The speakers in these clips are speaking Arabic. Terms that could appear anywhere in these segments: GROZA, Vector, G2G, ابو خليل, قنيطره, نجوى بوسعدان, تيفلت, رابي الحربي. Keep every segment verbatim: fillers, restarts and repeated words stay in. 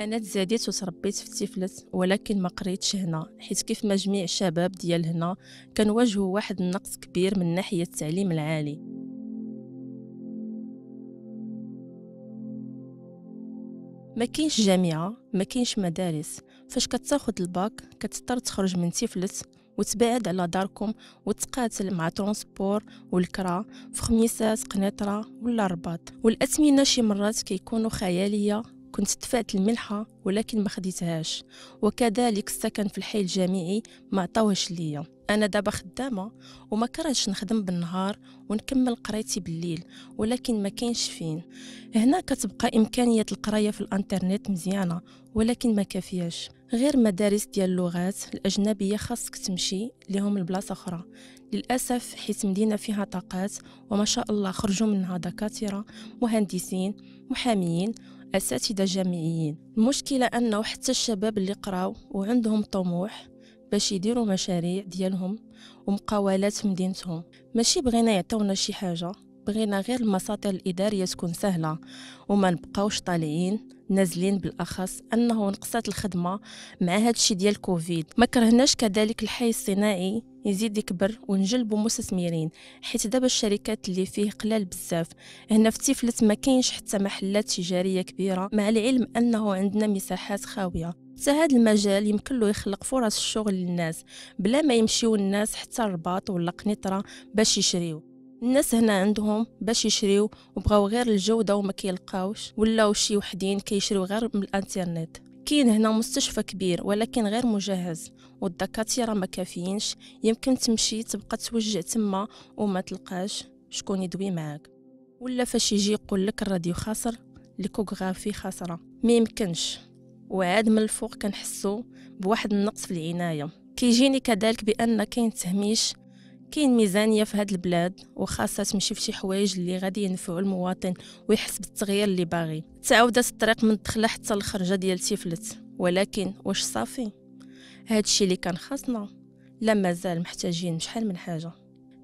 انا تزاديت وتربيت في تيفلت، ولكن ما قريتش هنا، حيت كيف ما جميع الشباب ديال هنا كنواجهوا واحد النقص كبير من ناحيه التعليم العالي. ما كاينش جامعه، ما كاينش مدارس. فاش كتاخذ الباك كتضطر تخرج من تيفلت وتبعد على داركم وتقاتل مع ترونسبور والكرا في خميسات قنيطره ولا الرباط، والاثمنه شي مرات كيكونوا خياليه. كنت دفعت المنحه ولكن ما خديتهاش، وكذلك السكن في الحي الجامعي ما عطاوهش ليا. انا دابا خدامه وما كرهتش نخدم بالنهار ونكمل قرايتي بالليل، ولكن ما كاينش فين. هنا كتبقى امكانيه القرايه في الانترنت مزيانه ولكن ما كافياش. غير مدارس ديال اللغات الاجنبيه خاصك تمشي لهم لبلاصه اخرى للاسف، حيت مدينه فيها طاقات وما شاء الله خرجوا منها دكاتره، مهندسين، محاميين، اساتذه جامعيين. المشكله انه حتى الشباب اللي قراو وعندهم طموح باش يديروا مشاريع ديالهم ومقاولات في مدينتهم، ماشي بغينا يعطونا شي حاجه، بغينا غير المساطر الاداريه تكون سهله وما نبقاوش طالعين نازلين. بالاخص انه نقصات الخدمه مع هادشي ديال كوفيد. ما كرهناش كذلك الحي الصناعي يزيد يكبر ونجلبوا مستثمرين، حيت دابا الشركات اللي فيه قلال بزاف. هنا في تيفلت ما كاينش حتى محلات تجاريه كبيره، مع العلم انه عندنا مساحات خاويه. حتى هذا المجال يمكن له يخلق فرص الشغل للناس بلا ما يمشيو الناس حتى الرباط ولا قنيطره باش يشريو. الناس هنا عندهم باش يشريو وبغاو غير الجوده وما كيلقاوش، ولاو شي وحدين كيشريو غير من الانترنت. كاين هنا مستشفى كبير ولكن غير مجهز، والدكاتره ما كافيينش. يمكن تمشي تبقى توجع تما وما تلقاش شكون يدوي معاك، ولا فاش يجي يقول لك الراديو خاسر، الكوغرافي خاسره، ما يمكنش. وعاد من الفوق كنحسو بواحد النقص في العنايه. كيجيني كذلك بان كاين تهميش، كاين ميزانيه في هاد البلاد وخاصه تمشي في شي حوايج اللي غادي ينفعوا المواطن ويحس بالتغيير اللي باغي. تعاودت الطريق من الدخله حتى الخرجه ديال تيفلت، ولكن واش صافي هادشي اللي كان خاصنا؟ لا، مازال محتاجين شحال من حاجه.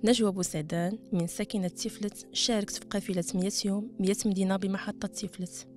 نجوى بوسعدان من ساكنه تيفلت، شاركت في قافله مية يوم مية مدينه بمحطه تيفلت.